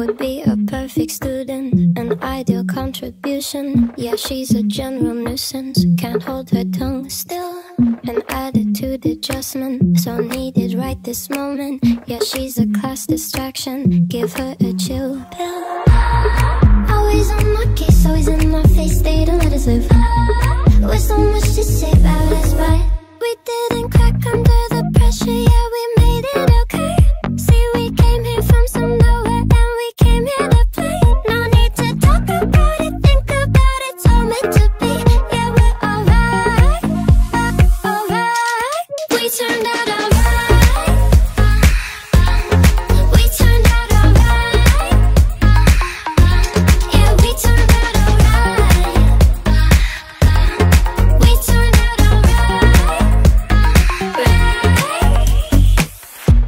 would be a perfect student, an ideal contribution. Yeah, she's a general nuisance, can't hold her tongue still. An attitude adjustment, so needed right this moment. Yeah, she's a class distraction, give her a chill pill. Always on my case, always in my face, they don't let us live. With so much to say about us, but we didn't crack under the pressure, yeah, we made it okay. See, we came here from some nowhere, and we came here to play. No need to talk about it, think about it, it's all meant to be. Yeah, we're alright, alright. We turned out alright, we turned out alright. Yeah, we turned out alright, we turned out alright.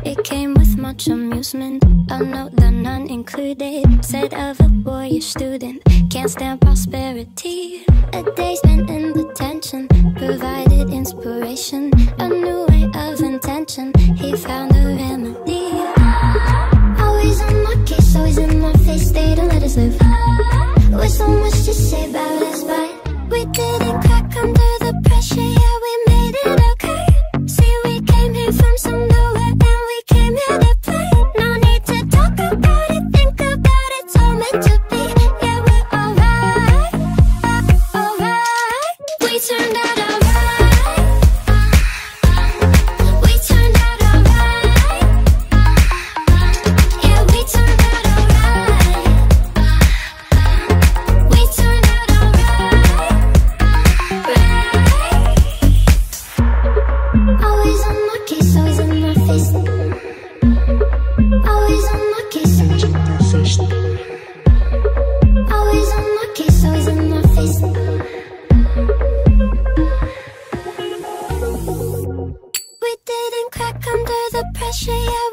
It came with much amusement, a note that none included, said of a boyish student, can't stand prosperity. A day spent in the tension, provided inspiration, a new way of intention, he found a remedy. Always on my case, always in my face, they don't let us live. With so much to say about us, but we didn't crack under the pressure, yeah, we made it okay. See, we came here from some nowhere, and we came here to play. No need to talk about it, think about it, it's all meant to be. Yeah, we're alright, alright. We turned out alright, we turned out alright, yeah, we turned out alright, we turned out alright. Always on my case, always in my face, always on my case, always in my face, always on my case, always in my face. We didn't crack under the pressure, yeah.